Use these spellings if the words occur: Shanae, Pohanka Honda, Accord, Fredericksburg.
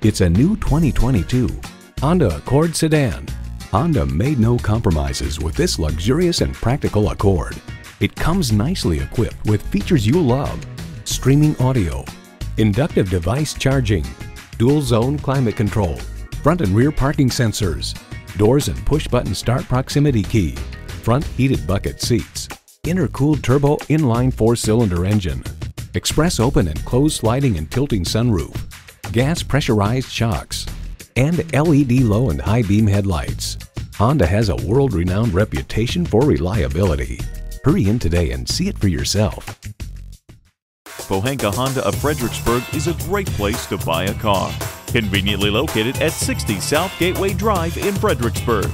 It's a new 2022 Honda Accord sedan. Honda made no compromises with this luxurious and practical Accord. It comes nicely equipped with features you'll love: streaming audio, inductive device charging, dual zone climate control, front and rear parking sensors, doors and push button start proximity key, front heated bucket seats, intercooled turbo inline 4-cylinder engine, express open and closed sliding and tilting sunroof, gas pressurized shocks, and LED low and high beam headlights. Honda has a world-renowned reputation for reliability. Hurry in today and see it for yourself. Pohanka Honda of Fredericksburg is a great place to buy a car. Conveniently located at 60 South Gateway Drive in Fredericksburg.